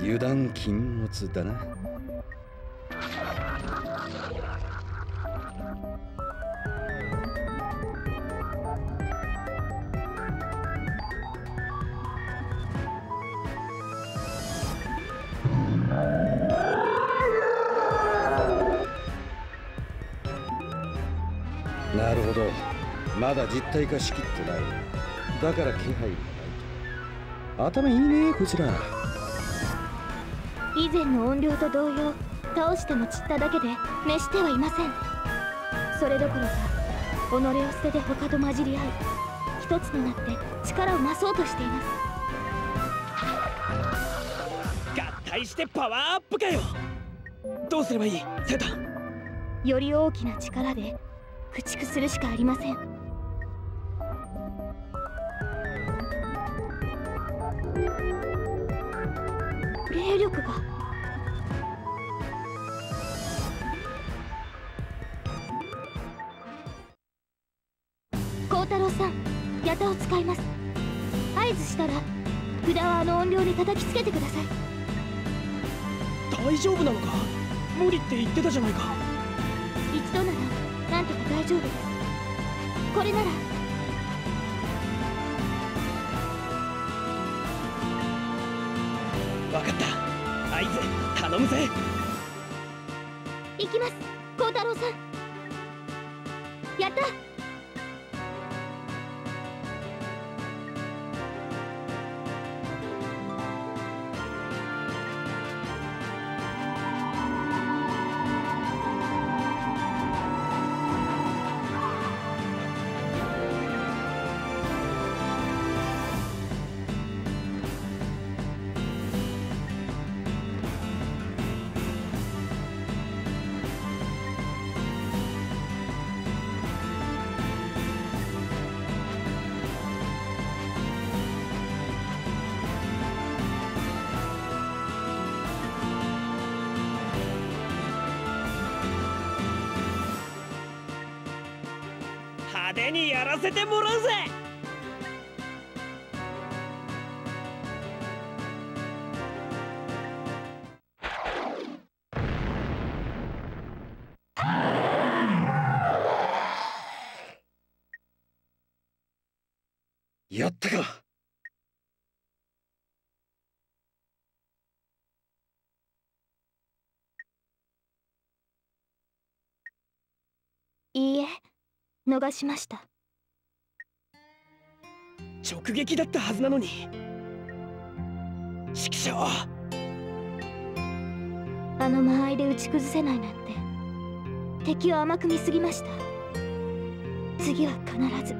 油断禁物だな。なるほど、まだ実体化しきってない。だから気配もないと。頭いいねこちら。以前の怨霊と同様、倒しても散っただけで滅してはいません。それどころか己を捨てて他と混じり合い、一つとなって力を増そうとしています。合体してパワーアップかよ。どうすればいいセタ？より大きな力で駆逐するしかありません。霊力が。光太郎さん、矢田を使います。合図したら札はあの音量で叩きつけてください。大丈夫なのか？無理って言ってたじゃないか。一度ならなんとか大丈夫です。これなら分かった。合図頼むぜ。行きます、光太郎さん。やった。手にやらせてもらうぜ。やったか。いいえ、逃しました。直撃だったはずなのに。指揮所、あの間合いで打ち崩せないなんて、敵を甘く見すぎました。次は必ず。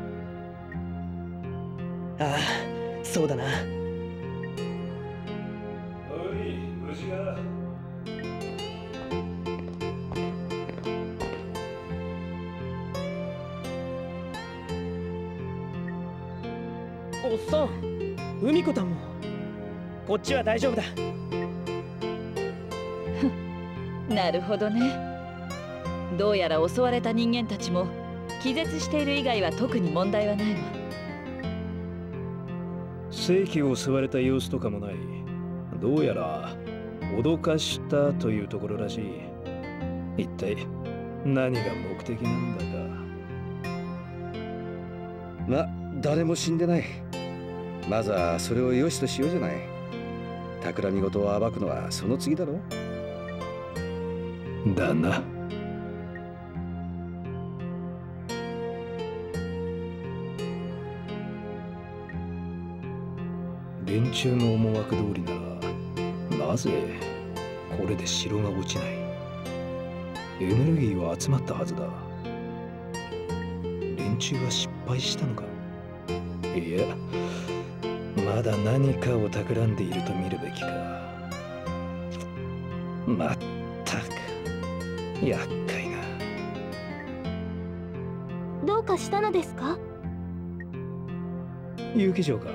ああ、そうだな。おい、虫が。おっさん、海子たんもこっちは大丈夫だ。なるほどね。どうやら襲われた人間たちも気絶している以外は特に問題はないわ。正気を襲われた様子とかもない。どうやら脅かしたというところらしい。一体何が目的なんだか。ま、誰も死んでない。まずはそれを良しとしようじゃない。企み事を暴くのはその次だろ。だな。連中の思惑通りなら、なぜこれで城が落ちない。エネルギーは集まったはずだ。連中は失敗したのか。いや、まだ何かを企んでいると見るべきか。まったく厄介な。どうかしたのですか？遊騎嬢か。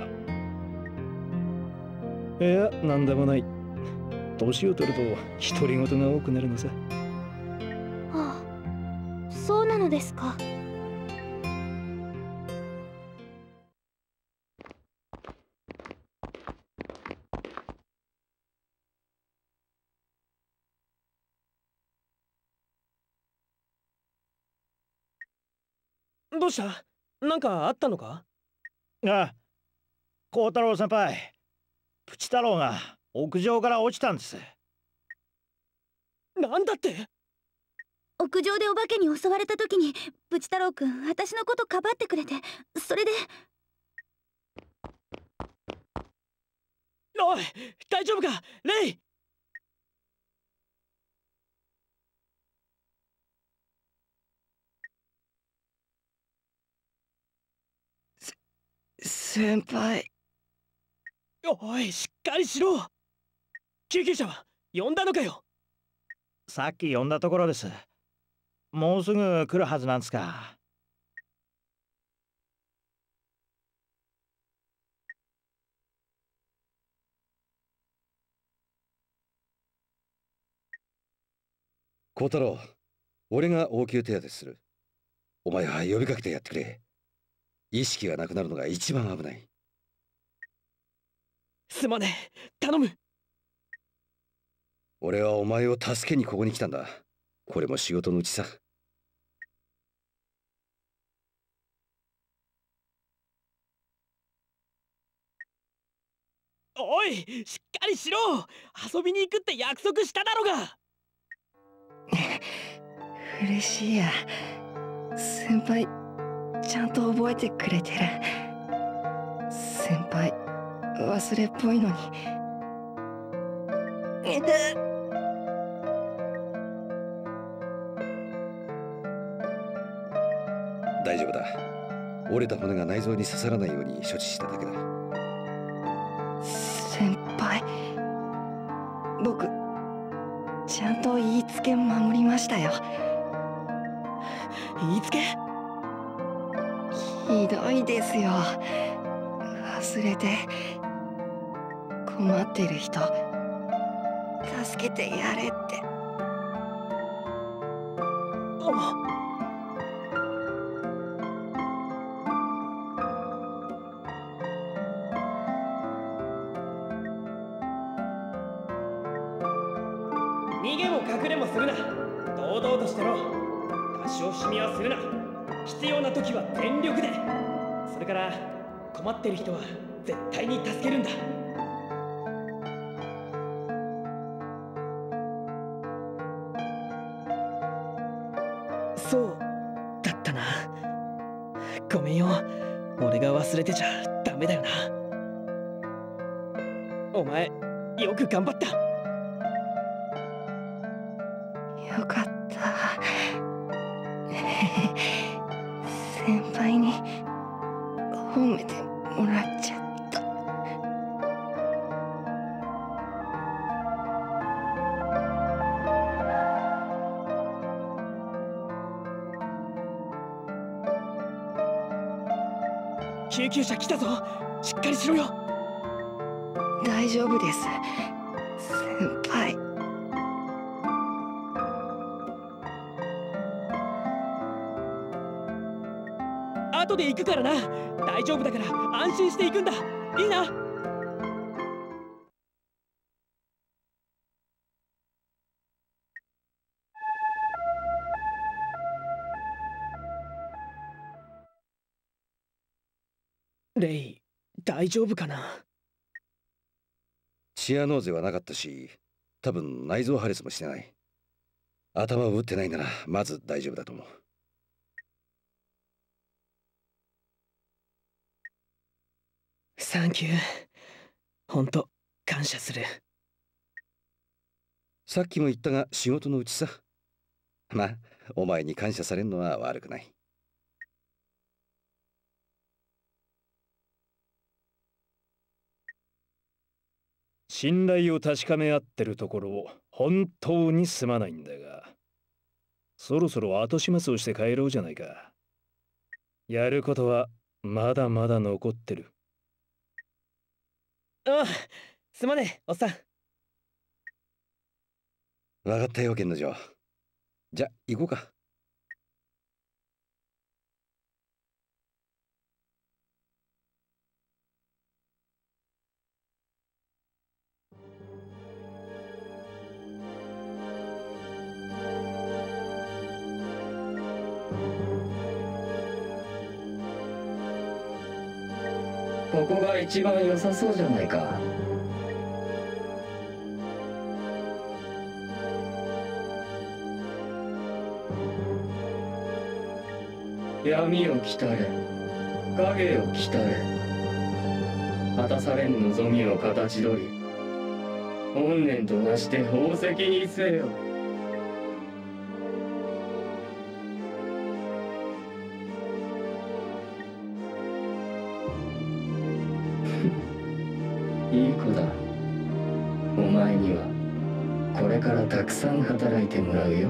いや、なんでもない。年を取ると独り言が多くなるのさ。ああ、そうなのですか。どうした？なんかあったのか？あ、光太郎先輩、プチ太郎が屋上から落ちたんです。なんだって？屋上でお化けに襲われた時にプチ太郎くん私のことかばってくれて、それで。おい、大丈夫かレイ？先輩。おい、しっかりしろ。救急車は呼んだのかよ？さっき呼んだところです。もうすぐ来るはずなんすか。光太郎、俺が応急手当てする。お前は呼びかけてやってくれ。意識がなくなるのが一番危ない。すまねえ、頼む。俺はお前を助けにここに来たんだ。これも仕事のうちさ。おい、しっかりしろ。遊びに行くって約束しただろうが。嬉しいや、先輩ちゃんと覚えてくれてる。先輩忘れっぽいのに。大丈夫だ。折れた骨が内臓に刺さらないように処置しただけだ。先輩、僕ちゃんと言いつけ守りましたよ。言いつけ？ひどいですよ。忘れて。困ってる人助けてやれって。逃げも隠れもするな。堂々としてろ。多少染みはするな。必要な時は全力で。それから困ってる人は絶対に助けるんだ。そうだったな。ごめんよ、俺が忘れてちゃダメだよな。お前よく頑張った。よかった先輩に褒めてもらっちゃった。救急車来たぞ。しっかりしろよ。大丈夫です、先輩。後で行くからな。大丈夫だから安心して行くんだ。いいな。レイ、大丈夫かな？チアノーゼはなかったし、多分内臓破裂もしてない。頭を打ってないならまず大丈夫だと思う。サンキュー。ほんと感謝する。さっきも言ったが仕事のうちさ。まあお前に感謝されるのは悪くない。信頼を確かめ合ってるところを本当にすまないんだが、そろそろ後始末をして帰ろうじゃないか。やることはまだまだ残ってる。ああ、すまねえ、おっさん。分かったよ、剣道場。じゃ、行こうか。ここが一番良さそうじゃないか。闇を来たれ、影を来たれ、果たされん望みを形取り、怨念となして宝石にせよ。いい子だ。お前にはこれからたくさん働いてもらうよ。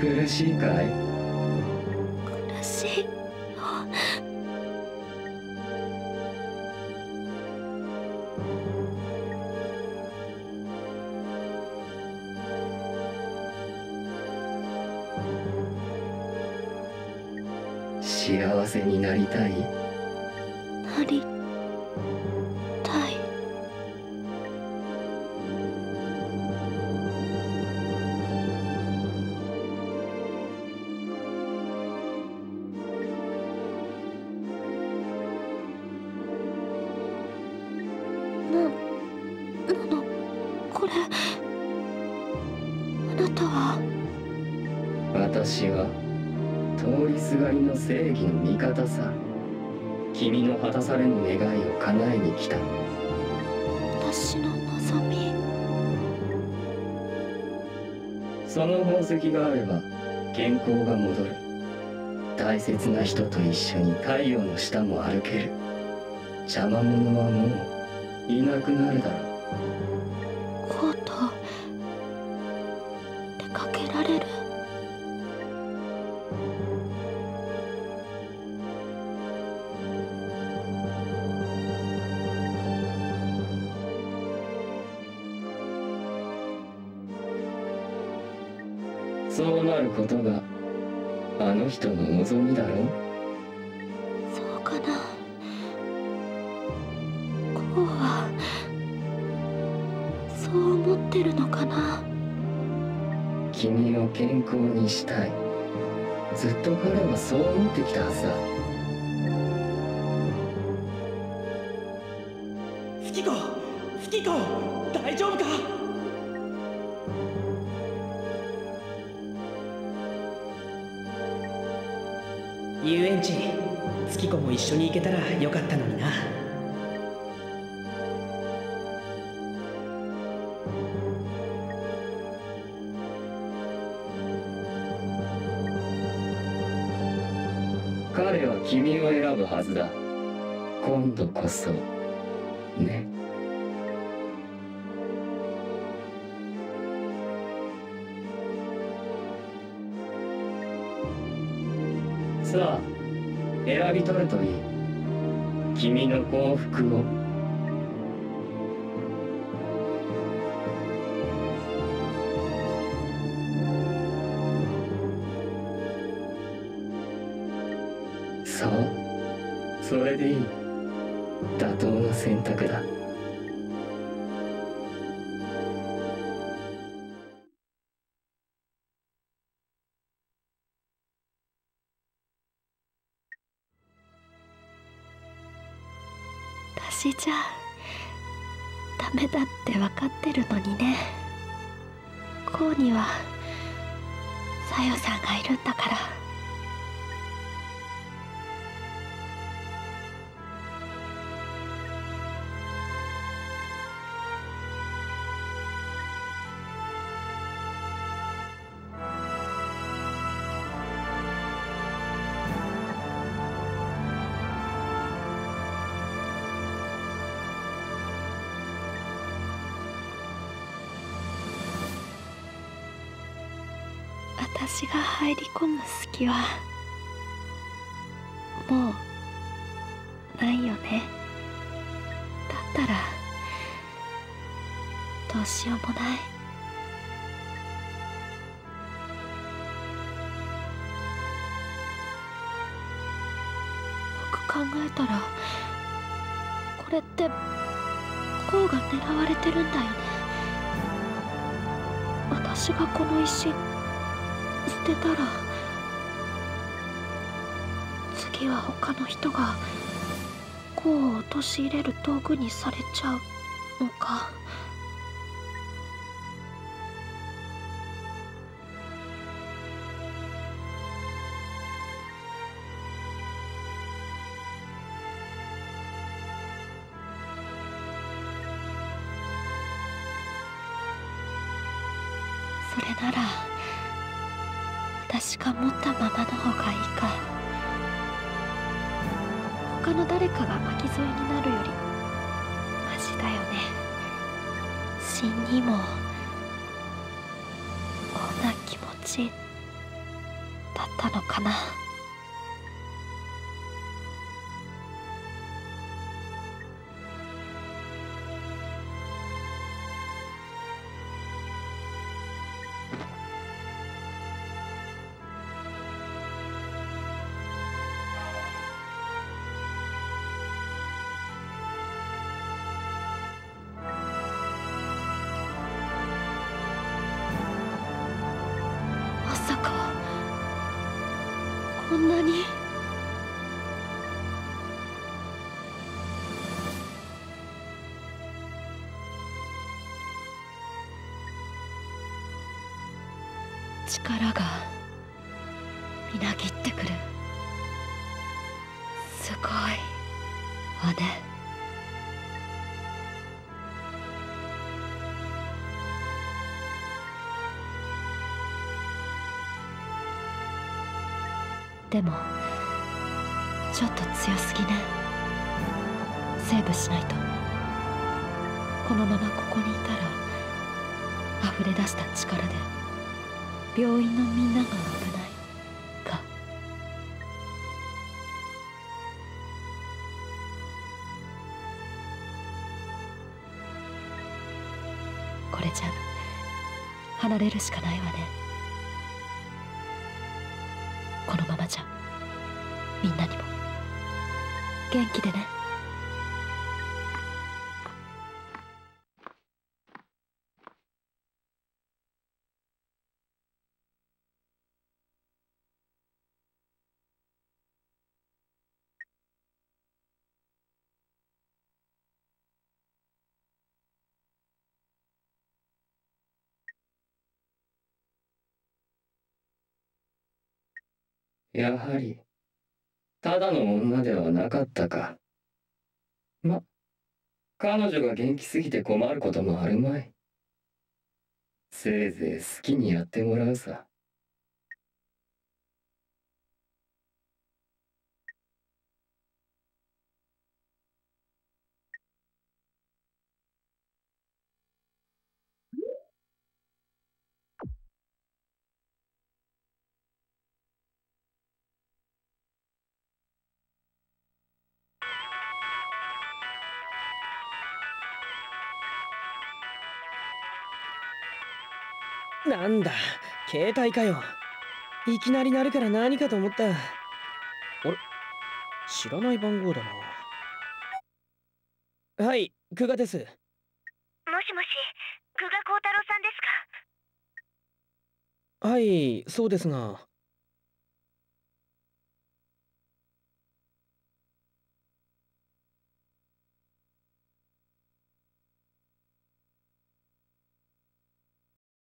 苦しいかい？苦しいよ。幸せになりたい？なりたい。私は通りすがりの正義の味方さ。君の果たされぬ願いを叶えに来た。私の望み。その宝石があれば健康が戻る。大切な人と一緒に太陽の下も歩ける。邪魔者はもういなくなるだろう。そうなることがあの人の望みだろう。そうかな。こうはそう思ってるのかな。君を健康にしたい。ずっと彼はそう思ってきたはずだ。月子、月子、大丈夫か？遊園地、月子も一緒に行けたらよかったのにな。彼は君を選ぶはずだ。今度こそね。さあ、選び取るといい。君の幸福を。そう、それでいい。妥当な選択だ。私じゃダメだって分かってるのにね。こうにはさよさんがいるんだから。私が入り込む隙はもうないよね。だったらどうしようもない。考えたらこれってコウが狙われてるんだよね。私がこの石捨てたら次は他の人がコウを陥れる道具にされちゃうのか。それなら私が持ったままの方がいいか。他の誰かが巻き添えになるよりマシだよね。死にもこんな気持ちだったのかな。こんなに力がみなぎってくる。すごいわね。でもちょっと強すぎね。セーブしないと。このままここにいたら溢れ出した力で病院のみんなが危ないか。これじゃ離れるしかないわね。このままじゃみんなにも元気でね。やはりただの女ではなかったか。ま、彼女が元気すぎて困ることもあるまい。せいぜい好きにやってもらうさ。なんだ、携帯かよ。いきなり鳴るから何かと思った。あれ、知らない番号だな。はい、久我です。もしもし、久我幸太郎さんですか？はい、そうですが。